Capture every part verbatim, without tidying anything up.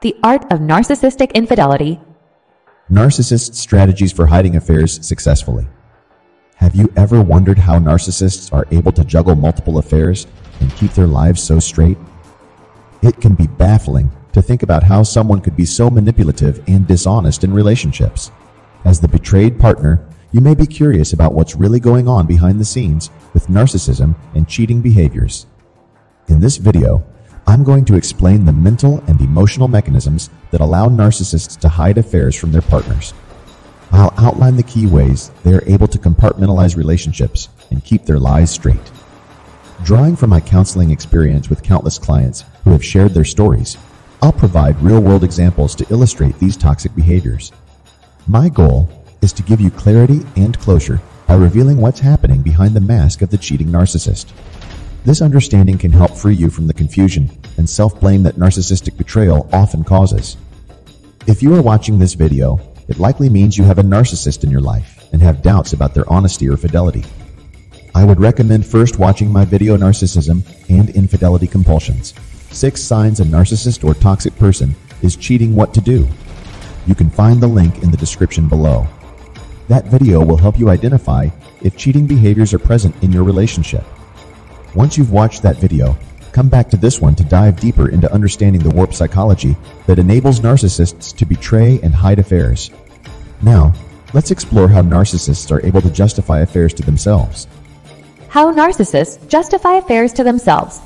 The Art of Narcissistic Infidelity. Narcissists' strategies for hiding affairs successfully. Have you ever wondered how narcissists are able to juggle multiple affairs and keep their lives so straight? It can be baffling to think about how someone could be so manipulative and dishonest in relationships. As the betrayed partner, you may be curious about what's really going on behind the scenes with narcissism and cheating behaviors. In this video, I'm going to explain the mental and emotional mechanisms that allow narcissists to hide affairs from their partners. I'll outline the key ways they are able to compartmentalize relationships and keep their lies straight. Drawing from my counseling experience with countless clients who have shared their stories, I'll provide real-world examples to illustrate these toxic behaviors. My goal is to give you clarity and closure by revealing what's happening behind the mask of the cheating narcissist. This understanding can help free you from the confusion and self-blame that narcissistic betrayal often causes. If you are watching this video, it likely means you have a narcissist in your life and have doubts about their honesty or fidelity. I would recommend first watching my video Narcissism and Infidelity Compulsions. Six signs a narcissist or toxic person is cheating, what to do. You can find the link in the description below. That video will help you identify if cheating behaviors are present in your relationship. Once you've watched that video, come back to this one to dive deeper into understanding the warped psychology that enables narcissists to betray and hide affairs. Now, let's explore how narcissists are able to justify affairs to themselves. How narcissists justify affairs to themselves.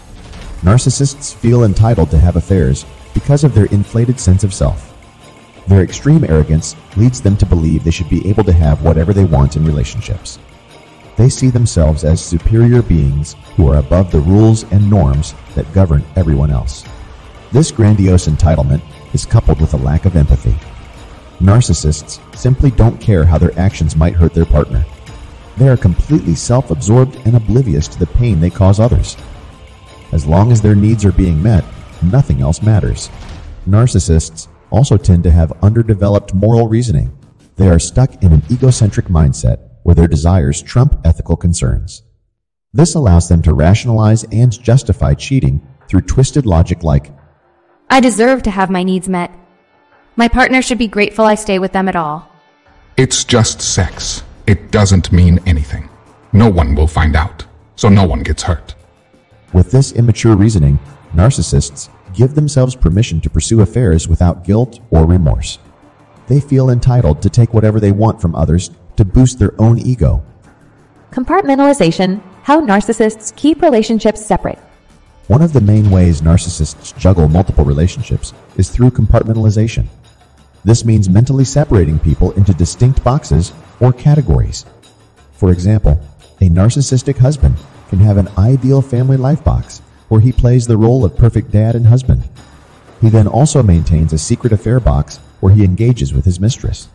Narcissists feel entitled to have affairs because of their inflated sense of self. Their extreme arrogance leads them to believe they should be able to have whatever they want in relationships. They see themselves as superior beings who are above the rules and norms that govern everyone else. This grandiose entitlement is coupled with a lack of empathy. Narcissists simply don't care how their actions might hurt their partner. They are completely self-absorbed and oblivious to the pain they cause others. As long as their needs are being met, nothing else matters. Narcissists also tend to have underdeveloped moral reasoning. They are stuck in an egocentric mindset where their desires trump ethical concerns. This allows them to rationalize and justify cheating through twisted logic like, I deserve to have my needs met. My partner should be grateful I stay with them at all. It's just sex. It doesn't mean anything. No one will find out, so no one gets hurt. With this immature reasoning, narcissists give themselves permission to pursue affairs without guilt or remorse. They feel entitled to take whatever they want from others to boost their own ego. Compartmentalization, how narcissists keep relationships separate. One of the main ways narcissists juggle multiple relationships is through compartmentalization. This means mentally separating people into distinct boxes or categories. For example, a narcissistic husband can have an ideal family life box where he plays the role of perfect dad and husband. He then also maintains a secret affair box where he engages with his mistress.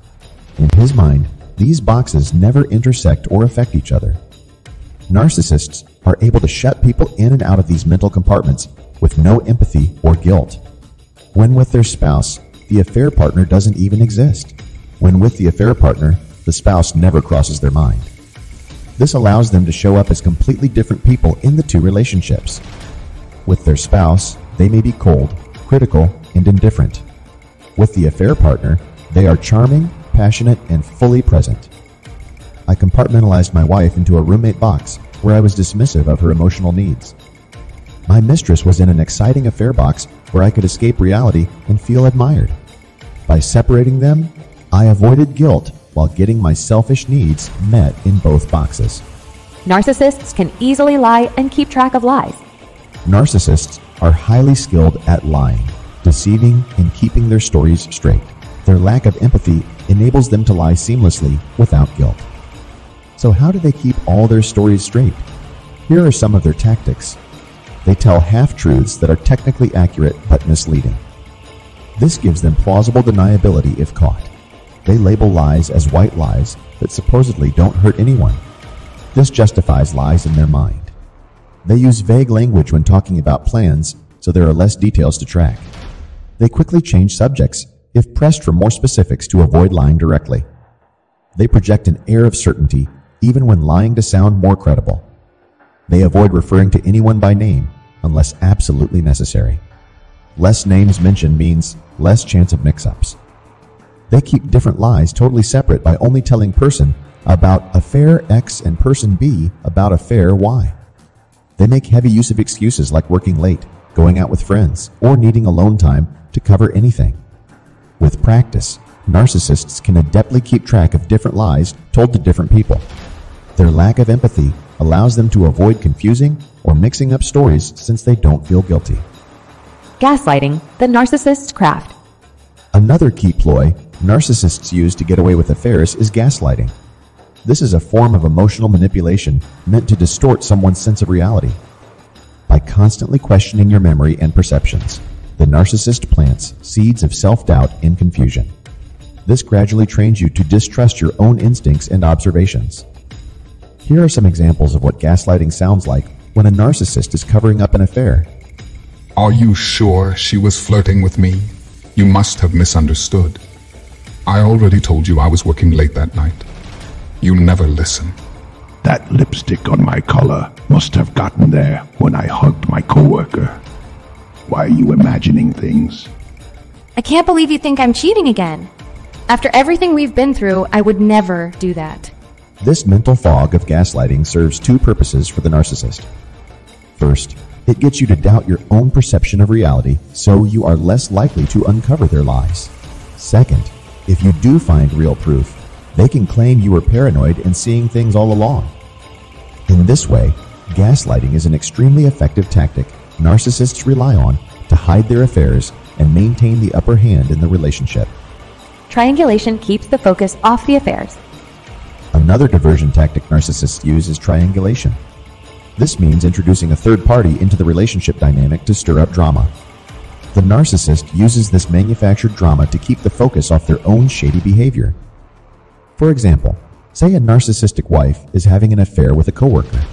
In his mind, these boxes never intersect or affect each other. Narcissists are able to shut people in and out of these mental compartments with no empathy or guilt. When with their spouse, the affair partner doesn't even exist. When with the affair partner, the spouse never crosses their mind. This allows them to show up as completely different people in the two relationships. With their spouse, they may be cold, critical, and indifferent. With the affair partner, they are charming, passionate, and fully present. I compartmentalized my wife into a roommate box where I was dismissive of her emotional needs. My mistress was in an exciting affair box where I could escape reality and feel admired. By separating them, I avoided guilt while getting my selfish needs met in both boxes. Narcissists can easily lie and keep track of lies. Narcissists are highly skilled at lying, deceiving, and keeping their stories straight. Their lack of empathy enables them to lie seamlessly without guilt. So how do they keep all their stories straight? Here are some of their tactics. They tell half-truths that are technically accurate but misleading. This gives them plausible deniability if caught. They label lies as white lies that supposedly don't hurt anyone. This justifies lies in their mind. They use vague language when talking about plans, so there are less details to track. They quickly change subjects if pressed for more specifics to avoid lying directly. They project an air of certainty even when lying to sound more credible. They avoid referring to anyone by name unless absolutely necessary. Less names mentioned means less chance of mix-ups. They keep different lies totally separate by only telling person about affair X and person B about affair Y. They make heavy use of excuses like working late, going out with friends, or needing alone time to cover anything. With practice, narcissists can adeptly keep track of different lies told to different people. Their lack of empathy allows them to avoid confusing or mixing up stories since they don't feel guilty. Gaslighting, the narcissist's craft. Another key ploy narcissists use to get away with affairs is gaslighting. This is a form of emotional manipulation meant to distort someone's sense of reality. By constantly questioning your memory and perceptions, the narcissist plants seeds of self-doubt and confusion. This gradually trains you to distrust your own instincts and observations. Here are some examples of what gaslighting sounds like when a narcissist is covering up an affair. Are you sure she was flirting with me? You must have misunderstood. I already told you I was working late that night. You never listen. That lipstick on my collar must have gotten there when I hugged my coworker. Why are you imagining things? I can't believe you think I'm cheating again. After everything we've been through, I would never do that. This mental fog of gaslighting serves two purposes for the narcissist. First, it gets you to doubt your own perception of reality, so you are less likely to uncover their lies. Second, if you do find real proof, they can claim you were paranoid and seeing things all along. In this way, gaslighting is an extremely effective tactic narcissists rely on to hide their affairs and maintain the upper hand in the relationship. Triangulation keeps the focus off the affairs. Another diversion tactic narcissists use is triangulation. This means introducing a third party into the relationship dynamic to stir up drama. The narcissist uses this manufactured drama to keep the focus off their own shady behavior. For example, say a narcissistic wife is having an affair with a coworker.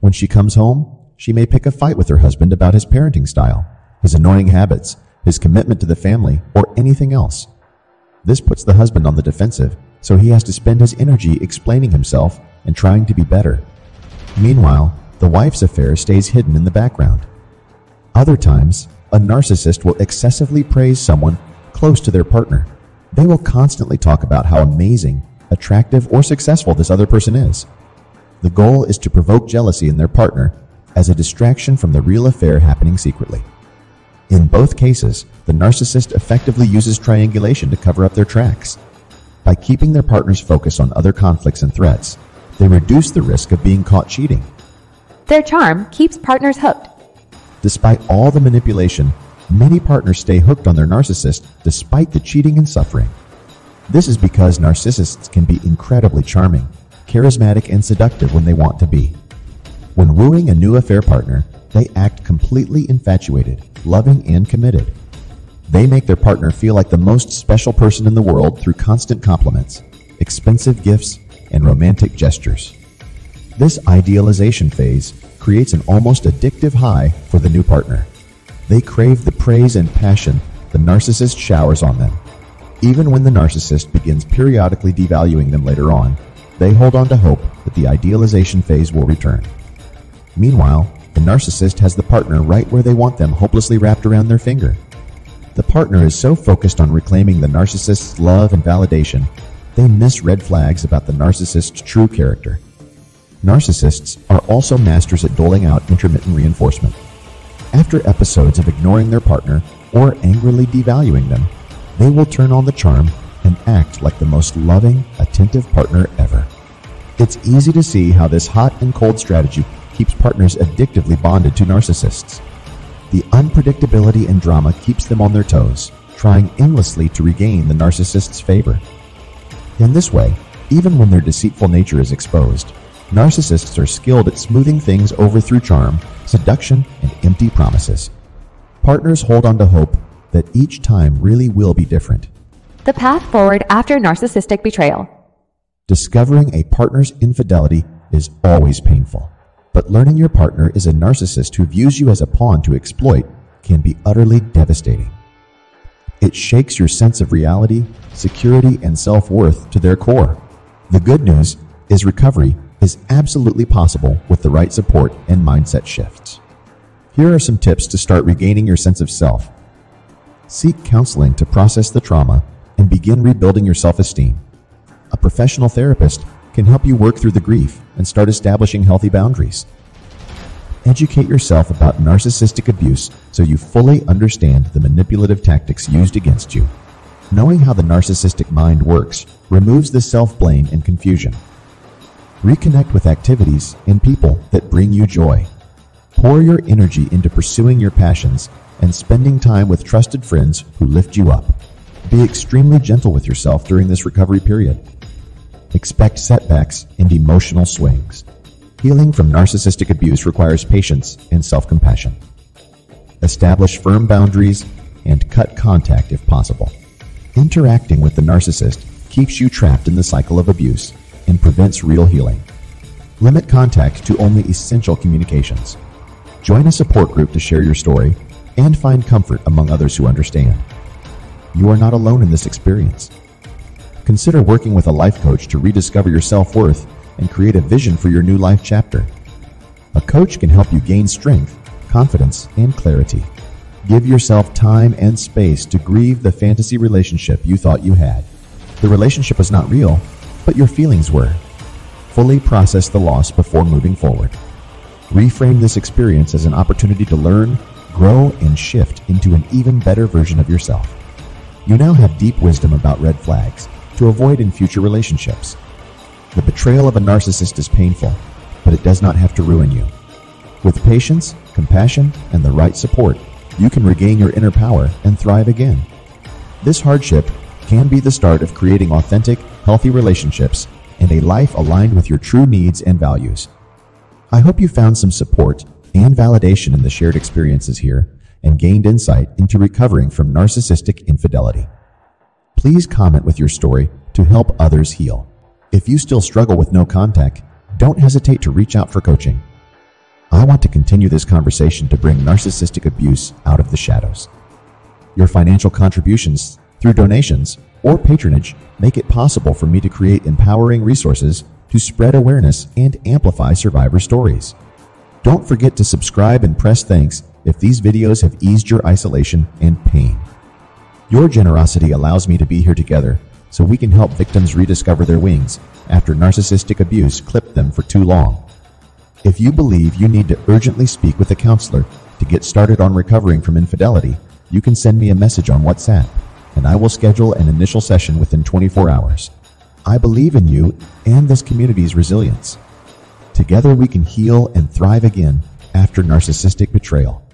When she comes home, she may pick a fight with her husband about his parenting style, his annoying habits, his commitment to the family, or anything else. This puts the husband on the defensive, so he has to spend his energy explaining himself and trying to be better. Meanwhile, the wife's affair stays hidden in the background. Other times, a narcissist will excessively praise someone close to their partner. They will constantly talk about how amazing, attractive, or successful this other person is. The goal is to provoke jealousy in their partner as a distraction from the real affair happening secretly. In both cases, the narcissist effectively uses triangulation to cover up their tracks. By keeping their partner's focus on other conflicts and threats, they reduce the risk of being caught cheating. Their charm keeps partners hooked. Despite all the manipulation, many partners stay hooked on their narcissist despite the cheating and suffering. This is because narcissists can be incredibly charming, charismatic, and seductive when they want to be. When wooing a new affair partner, they act completely infatuated, loving, and committed. They make their partner feel like the most special person in the world through constant compliments, expensive gifts, and romantic gestures. This idealization phase creates an almost addictive high for the new partner. They crave the praise and passion the narcissist showers on them. Even when the narcissist begins periodically devaluing them later on, they hold on to hope that the idealization phase will return. Meanwhile, the narcissist has the partner right where they want them, hopelessly wrapped around their finger. The partner is so focused on reclaiming the narcissist's love and validation, they miss red flags about the narcissist's true character. Narcissists are also masters at doling out intermittent reinforcement. After episodes of ignoring their partner or angrily devaluing them, they will turn on the charm and act like the most loving, attentive partner ever. It's easy to see how this hot and cold strategy keeps partners addictively bonded to narcissists. The unpredictability and drama keeps them on their toes, trying endlessly to regain the narcissist's favor. In this way, even when their deceitful nature is exposed, narcissists are skilled at smoothing things over through charm, seduction, and empty promises. Partners hold on to hope that each time really will be different. The path forward after narcissistic betrayal. Discovering a partner's infidelity is always painful, but learning your partner is a narcissist who views you as a pawn to exploit can be utterly devastating. It shakes your sense of reality, security, and self-worth to their core. The good news is recovery is absolutely possible with the right support and mindset shifts. Here are some tips to start regaining your sense of self Seek counseling to process the trauma and begin rebuilding your self-esteem. A professional therapist can help you work through the grief and start establishing healthy boundaries. Educate yourself about narcissistic abuse so you fully understand the manipulative tactics used against you. Knowing how the narcissistic mind works removes the self-blame and confusion. Reconnect with activities and people that bring you joy. Pour your energy into pursuing your passions and spending time with trusted friends who lift you up. Be extremely gentle with yourself during this recovery period. Expect setbacks and emotional swings. Healing from narcissistic abuse requires patience and self-compassion. Establish firm boundaries and cut contact if possible. Interacting with the narcissist keeps you trapped in the cycle of abuse and prevents real healing. Limit contact to only essential communications. Join a support group to share your story and find comfort among others who understand. You are not alone in this experience. Consider working with a life coach to rediscover your self-worth and create a vision for your new life chapter. A coach can help you gain strength, confidence, and clarity. Give yourself time and space to grieve the fantasy relationship you thought you had. The relationship was not real, but your feelings were. Fully process the loss before moving forward. Reframe this experience as an opportunity to learn, grow, and shift into an even better version of yourself. You now have deep wisdom about red flags to avoid in future relationships. The betrayal of a narcissist is painful, but it does not have to ruin you. With patience, compassion, and the right support, you can regain your inner power and thrive again. This hardship can be the start of creating authentic, healthy relationships and a life aligned with your true needs and values. I hope you found some support and validation in the shared experiences here and gained insight into recovering from narcissistic infidelity. Please comment with your story to help others heal. If you still struggle with no contact, don't hesitate to reach out for coaching. I want to continue this conversation to bring narcissistic abuse out of the shadows. Your financial contributions through donations or patronage make it possible for me to create empowering resources to spread awareness and amplify survivor stories. Don't forget to subscribe and press thanks if these videos have eased your isolation and pain. Your generosity allows me to be here together so we can help victims rediscover their wings after narcissistic abuse clipped them for too long. If you believe you need to urgently speak with a counselor to get started on recovering from infidelity, you can send me a message on WhatsApp and I will schedule an initial session within twenty-four hours. I believe in you and this community's resilience. Together we can heal and thrive again after narcissistic betrayal.